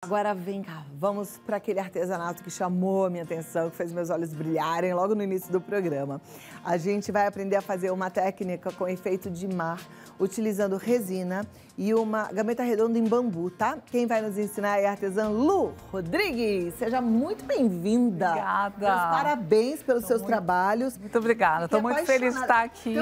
Agora vem cá, vamos para aquele artesanato que chamou a minha atenção, que fez meus olhos brilharem logo no início do programa. A gente vai aprender a fazer uma técnica com efeito de mar, utilizando resina e uma gameta redonda em bambu, tá? Quem vai nos ensinar é a artesã Lu Rodrigues. Seja muito bem-vinda. Obrigada. Meus parabéns pelos seus trabalhos. Muito obrigada. Estou muito feliz de estar aqui,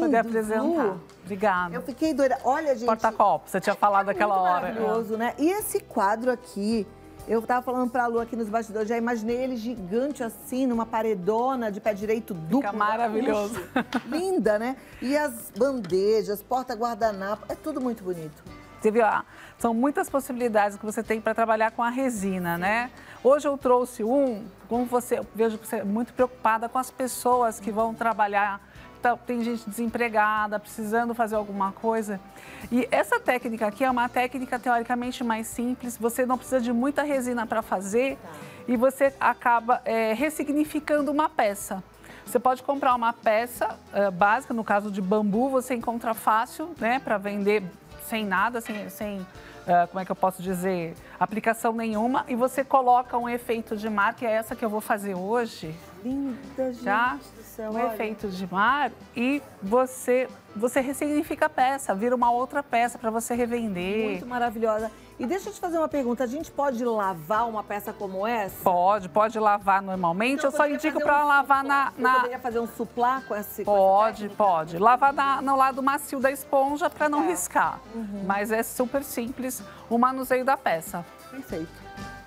poder apresentar. Lu. Obrigada. Eu fiquei doida. Olha, gente... Porta-copo, você tinha falado aquela hora. Maravilhoso, né? E esse quadro aqui, eu tava falando pra Lu aqui nos bastidores, já imaginei ele gigante assim, numa paredona de pé direito duplo. Fica maravilhoso. Linda, né? E as bandejas, porta-guardanapo, é tudo muito bonito. Você viu? Ah, são muitas possibilidades que você tem para trabalhar com a resina, né? Hoje eu trouxe como você, eu vejo que você é muito preocupada com as pessoas que vão trabalhar. Tem gente desempregada, precisando fazer alguma coisa. E essa técnica aqui é uma técnica teoricamente mais simples, você não precisa de muita resina para fazer e você acaba ressignificando uma peça. Você pode comprar uma peça básica, no caso de bambu, você encontra fácil, né, para vender sem nada, como é que eu posso dizer, aplicação nenhuma, e você coloca um efeito de mar, que é essa que eu vou fazer hoje. Linda, gente. Já? Um efeito de mar e você ressignifica a peça, vira uma outra peça para você revender. Muito maravilhosa. E deixa eu te fazer uma pergunta, a gente pode lavar uma peça como essa? Pode lavar normalmente, então, eu só indico para lavar na... Você poderia fazer um suplá com essa técnica? Pode. Lavar no lado macio da esponja para não riscar. Uhum. Mas é super simples o manuseio da peça. Perfeito.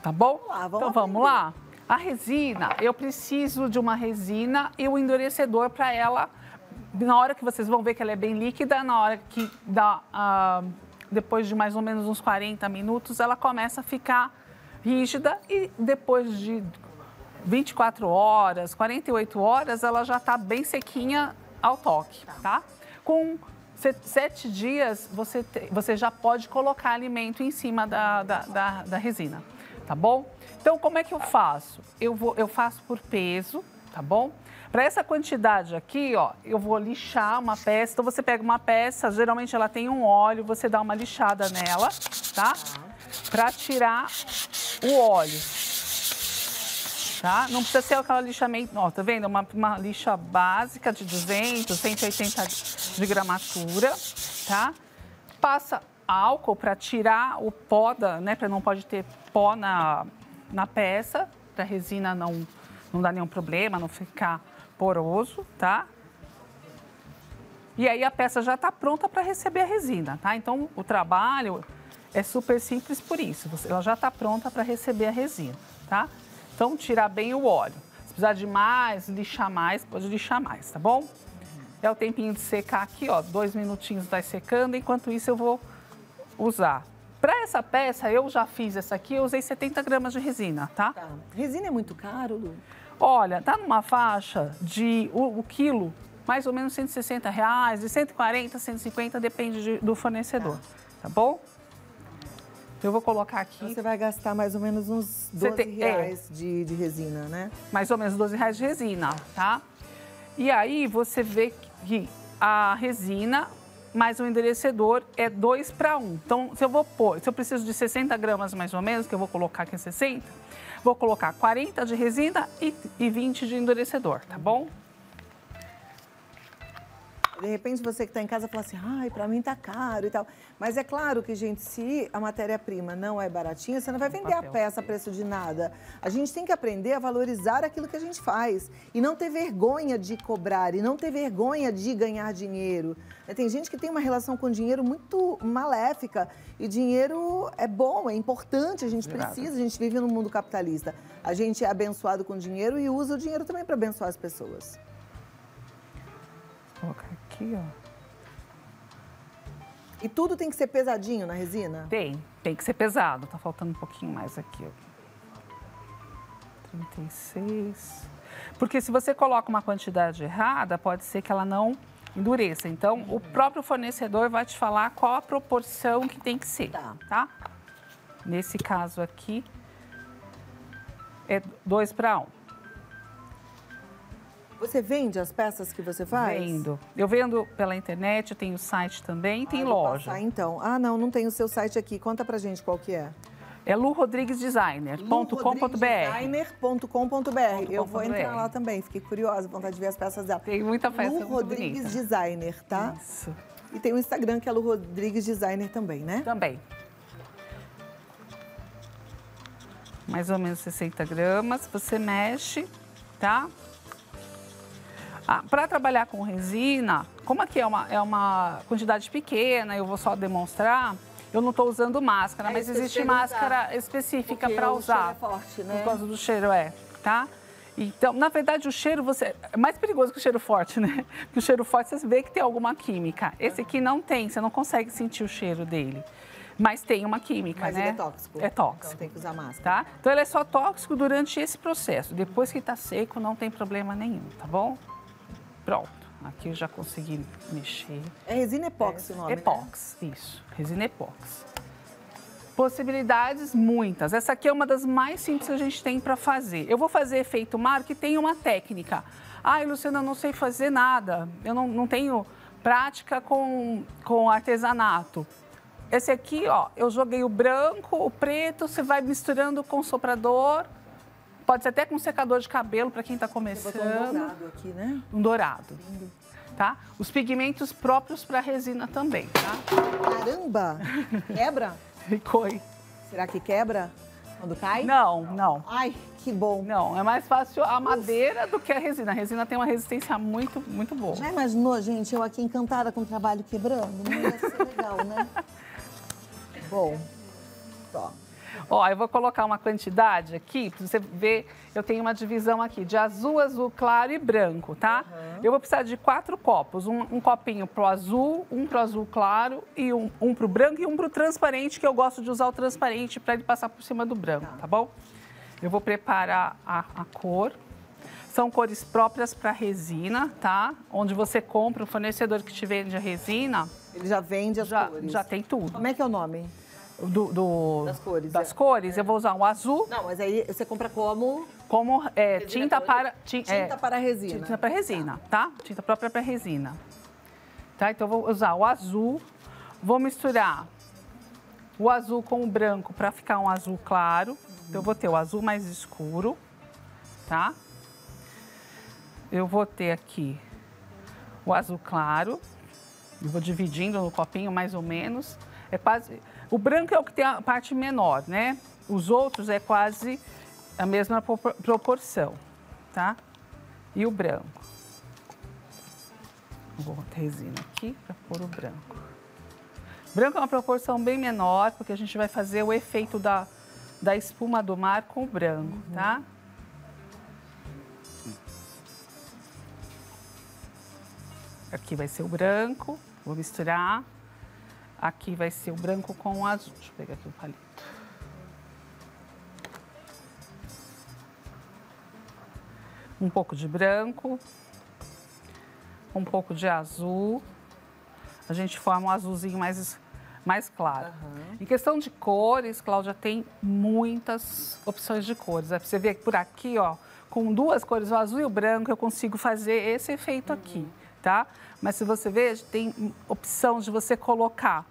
Tá bom? Vamos lá, então vamos lá. A resina, eu preciso de uma resina e um endurecedor para ela, na hora que vocês vão ver que ela é bem líquida, na hora que dá, depois de mais ou menos uns 40 minutos, ela começa a ficar rígida e depois de 24 horas, 48 horas, ela já está bem sequinha ao toque, tá? Com 7 dias, você já pode colocar alimento em cima da resina, tá bom? Então, como é que eu faço? Eu faço por peso, tá bom? Para essa quantidade aqui, ó, eu vou lixar uma peça. Então, você pega uma peça, geralmente ela tem um óleo, você dá uma lixada nela, tá? Para tirar o óleo, tá? Não precisa ser aquela lixamento, ó, tá vendo? Uma lixa básica de 200, 180 de gramatura, tá? Passa álcool para tirar o pó, né? Para não pode ter pó na peça, a resina não dá nenhum problema, não ficar poroso, tá? E aí a peça já tá pronta para receber a resina, tá? Então o trabalho é super simples por isso, ela já tá pronta para receber a resina, tá? Então tirar bem o óleo, se precisar de mais, lixar mais, pode lixar mais, tá bom? É o tempinho de secar aqui, ó, 2 minutinhos vai secando, enquanto isso eu vou usar. Para essa peça, eu já fiz essa aqui, eu usei 70 gramas de resina, tá? Tá. Resina é muito caro, Lu? Olha, tá numa faixa de o quilo, mais ou menos R$160, de 140, 150, depende do fornecedor, tá bom? Eu vou colocar aqui... Você vai gastar mais ou menos uns R$12 de resina, né? Mais ou menos R$12 de resina, tá? E aí você vê que a resina... mais um endurecedor é 2:1. Então, se eu preciso de 60 gramas mais ou menos, que eu vou colocar aqui 60, vou colocar 40 de resina e 20 de endurecedor, tá bom? De repente, você que está em casa fala assim, ai, para mim tá caro e tal. Mas é claro que, gente, se a matéria-prima não é baratinha, você não vai vender a peça a preço de nada. A gente tem que aprender a valorizar aquilo que a gente faz e não ter vergonha de cobrar e não ter vergonha de ganhar dinheiro. Tem gente que tem uma relação com dinheiro muito maléfica e dinheiro é bom, é importante, a gente precisa, a gente vive num mundo capitalista. A gente é abençoado com dinheiro e usa o dinheiro também para abençoar as pessoas. Vou colocar aqui, ó. E tudo tem que ser pesadinho na resina? Tem que ser pesado. Tá faltando um pouquinho mais aqui, ó. 36. Porque se você coloca uma quantidade errada, pode ser que ela não endureça. Então, o próprio fornecedor vai te falar qual a proporção que tem que ser, tá? Nesse caso aqui, é 2:1. Você vende as peças que você faz? Vendo. Eu vendo pela internet, eu tenho site também, tem loja. Então. Ah, não tem o seu site aqui. Conta pra gente qual que é. É lurodriguesdesigner.com.br. Eu vou entrar lá também, fiquei curiosa, vontade de ver as peças dela. Tem muita peça bonita. Lu Rodrigues Designer, tá? Isso. E tem o Instagram, que é Lu Rodrigues Designer também, né? Também. Mais ou menos 60 gramas, você mexe, tá? Ah, para trabalhar com resina, como aqui é uma quantidade pequena, eu vou só demonstrar... Eu não estou usando máscara, mas existe máscara específica para usar. Porque o cheiro é forte, né? Por causa do cheiro, tá? Então, na verdade, o cheiro é mais perigoso que o cheiro forte, né? Porque o cheiro forte você vê que tem alguma química. Esse aqui não tem, você não consegue sentir o cheiro dele. Mas tem uma química, né? Mas ele é tóxico. É tóxico. Então tem que usar máscara. Tá? Então ele é só tóxico durante esse processo. Depois que está seco, não tem problema nenhum, tá bom? Pronto. Aqui eu já consegui mexer. É resina epóxi o nome, epóxi, né? Isso. Resina epóxi. Possibilidades muitas. Essa aqui é uma das mais simples que a gente tem para fazer. Eu vou fazer efeito mar, que tem uma técnica. Ai, Luciana, eu não sei fazer nada. Eu não tenho prática com artesanato. Esse aqui, ó, eu joguei o branco, o preto, você vai misturando com o soprador. Pode ser até com um secador de cabelo, para quem está começando. Você botou um dourado aqui, né? Um dourado. Lindo. Tá? Os pigmentos próprios para resina também, tá? Caramba! Quebra? Ficou. Será que quebra quando cai? Não. Ai, que bom. Não, é mais fácil a madeira do que a resina. A resina tem uma resistência muito, muito boa. Já imaginou, gente, eu aqui encantada com o trabalho quebrando? Não ia ser legal, né? Bom, ó. Ó, eu vou colocar uma quantidade aqui, pra você ver, eu tenho uma divisão aqui de azul, azul claro e branco, tá? Uhum. Eu vou precisar de 4 copos, um copinho pro azul, um pro azul claro, e um pro branco e um pro transparente, que eu gosto de usar o transparente para ele passar por cima do branco, tá bom? Eu vou preparar a cor. São cores próprias para resina, tá? Onde você compra, o fornecedor que te vende a resina... Ele já vende as cores. Já tem tudo. Como é que é o nome? Das cores. Das cores. Eu vou usar um azul. Não, mas aí você compra como? Como tinta para resina. Tinta para resina, tá? Tinta própria para resina. Tá? Então eu vou usar o azul. Vou misturar o azul com o branco para ficar um azul claro. Então eu vou ter o azul mais escuro, tá? Eu vou ter aqui o azul claro. Eu vou dividindo no copinho mais ou menos. É quase... O branco é o que tem a parte menor, né? Os outros é quase a mesma proporção, tá? E o branco. Vou botar resina aqui para pôr o branco. Branco é uma proporção bem menor, porque a gente vai fazer o efeito da espuma do mar com o branco, tá? Aqui vai ser o branco, vou misturar. Aqui vai ser o branco com o azul. Deixa eu pegar aqui o palito. Um pouco de branco. Um pouco de azul. A gente forma um azulzinho mais claro. Uhum. Em questão de cores, Cláudia, tem muitas opções de cores. Você vê que por aqui, ó, com duas cores, o azul e o branco, eu consigo fazer esse efeito aqui. Tá? Mas se você vê, tem opção de você colocar,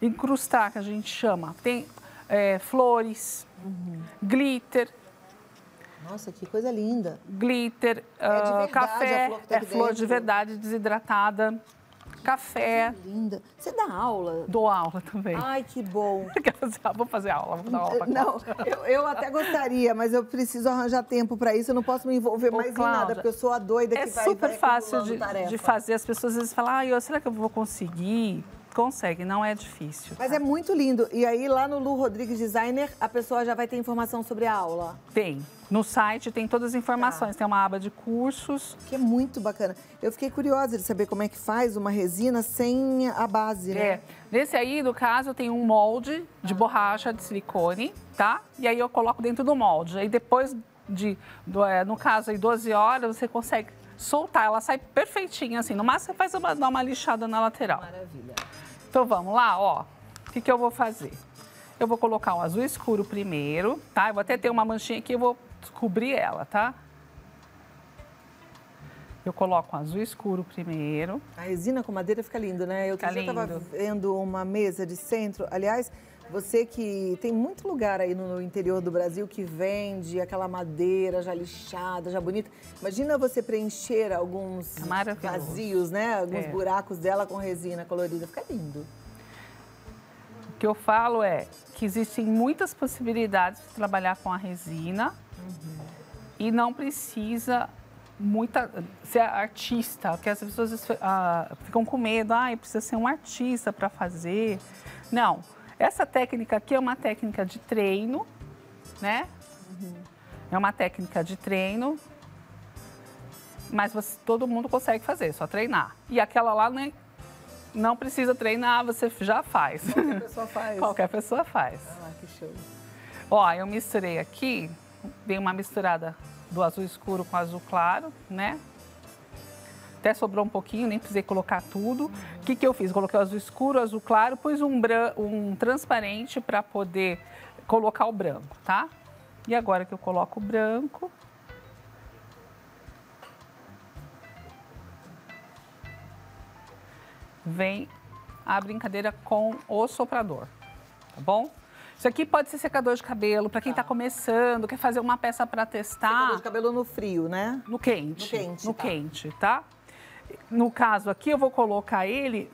incrustar, que a gente chama. Tem flores, glitter. Nossa, que coisa linda. Glitter, café, flor de verdade desidratada, café. Que linda. Você dá aula? Dou aula também. Ai, que bom. Vou fazer aula, vou dar aula pra Cláudia. Não, eu até gostaria, mas eu preciso arranjar tempo para isso, eu não posso me envolver mais Cláudia, em nada, porque eu sou a doida que vai... É super fácil de fazer, as pessoas às vezes falam, será que eu vou conseguir? Consegue, não é difícil. Mas é muito lindo. E aí, lá no Lu Rodrigues Designer, a pessoa já vai ter informação sobre a aula? Tem. No site tem todas as informações. Tá. Tem uma aba de cursos. Que é muito bacana. Eu fiquei curiosa de saber como é que faz uma resina sem a base, né? É. Nesse aí, no caso, tem um molde de borracha de silicone, tá? E aí eu coloco dentro do molde. Aí depois no caso, aí 12 horas, você consegue soltar. Ela sai perfeitinha, assim. No máximo, você faz dá uma lixada na lateral. Maravilha. Então, vamos lá, ó. O que eu vou fazer? Eu vou colocar um azul escuro primeiro, tá? Eu vou até ter uma manchinha aqui, eu vou cobrir ela, tá? Eu coloco um azul escuro primeiro. A resina com madeira fica linda, né? Eu já estava vendo uma mesa de centro, aliás... Você que tem muito lugar aí no interior do Brasil que vende aquela madeira já lixada, já bonita. Imagina você preencher alguns vazios, né? Alguns buracos dela com resina colorida. Fica lindo. O que eu falo é que existem muitas possibilidades de trabalhar com a resina. E não precisa ser artista, porque as pessoas ficam com medo. Ah, precisa ser um artista para fazer. Não. Essa técnica aqui é uma técnica de treino, né? É uma técnica de treino, mas todo mundo consegue fazer, é só treinar. E aquela lá, né, não precisa treinar, você já faz. Qualquer pessoa faz. Qualquer pessoa faz. Ah, que show. Ó, eu misturei aqui, dei uma misturada do azul escuro com azul claro, né? Até sobrou um pouquinho, nem precisei colocar tudo. O que eu fiz? Coloquei o azul escuro, o azul claro, pus um transparente para poder colocar o branco, tá? E agora que eu coloco o branco... Vem a brincadeira com o soprador, tá bom? Isso aqui pode ser secador de cabelo, para quem está começando, quer fazer uma peça para testar. Secador de cabelo no frio, né? No quente. No quente, tá? No caso aqui, eu vou colocar ele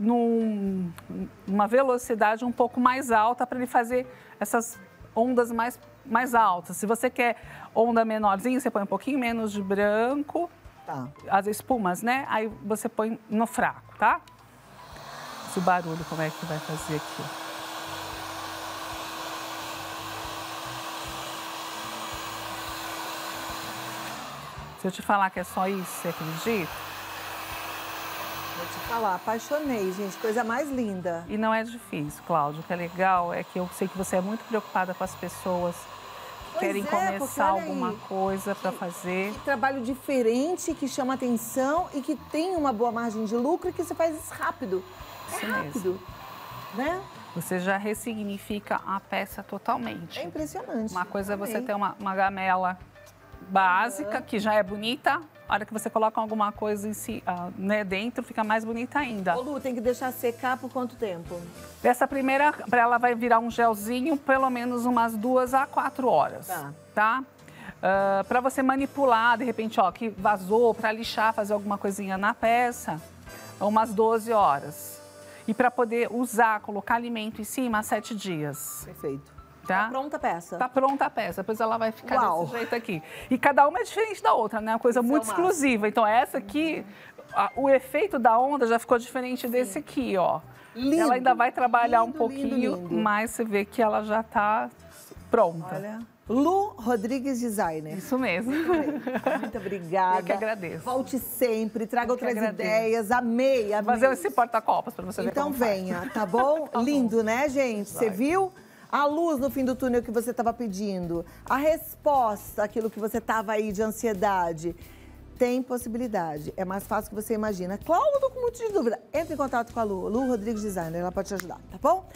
numa velocidade um pouco mais alta para ele fazer essas ondas mais altas. Se você quer onda menorzinha, você põe um pouquinho menos de branco, as espumas, né? Aí você põe no fraco, tá? Esse barulho, como é que vai fazer aqui? Se eu te falar que é só isso, você acredita? Vou te falar, apaixonei, gente, coisa mais linda. E não é difícil, Cláudio, o que é legal é que eu sei que você é muito preocupada com as pessoas que querem começar alguma coisa para fazer. Que trabalho diferente, que chama atenção e que tem uma boa margem de lucro e que você faz isso rápido. É rápido, né? Você já ressignifica a peça totalmente. É impressionante. Uma coisa é você ter uma gamela básica, que já é bonita, a hora que você coloca alguma coisa em si, né, dentro, fica mais bonita ainda. Ô Lu, tem que deixar secar por quanto tempo? Essa primeira, para ela vai virar um gelzinho, pelo menos umas 2 a 4 horas, tá? Para você manipular, de repente, ó, que vazou, para lixar, fazer alguma coisinha na peça, umas 12 horas. E para poder usar, colocar alimento em cima, 7 dias. Perfeito. Tá pronta a peça. Tá pronta a peça, depois ela vai ficar desse jeito aqui. E cada uma é diferente da outra, né? Uma coisa muito exclusiva. Então essa aqui, o efeito da onda já ficou diferente desse aqui, ó. Lindo. Ela ainda vai trabalhar um pouquinho, mas você vê que ela já tá pronta. Olha, Lu Rodrigues Designer. Isso mesmo. Muito obrigada. Eu que agradeço. Volte sempre, traga outras ideias. Amei, amei. Fazer esse porta-copas pra você ver. Então venha, tá bom? Lindo, né, gente? Você viu? A luz no fim do túnel que você estava pedindo, a resposta àquilo que você estava aí de ansiedade, tem possibilidade. É mais fácil que você imagina. Claro, eu tô com um monte de dúvida. Entre em contato com a Lu Rodrigues Designer, ela pode te ajudar, tá bom?